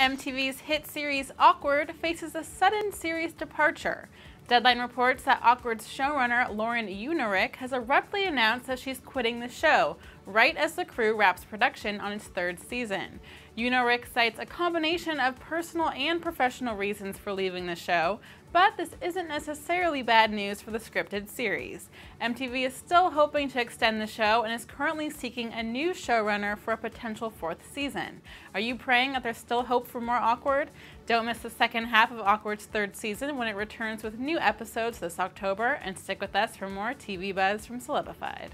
MTV's hit series Awkward faces a sudden series departure. Deadline reports that Awkward's showrunner Lauren Iungerich has abruptly announced that she's quitting the show, right as the crew wraps production on its third season. Iungerich cites a combination of personal and professional reasons for leaving the show, but this isn't necessarily bad news for the scripted series. MTV is still hoping to extend the show and is currently seeking a new showrunner for a potential fourth season. Are you praying that there's still hope for more Awkward? Don't miss the second half of Awkward's third season when it returns with new episodes this October, and stick with us for more TV buzz from Celebified.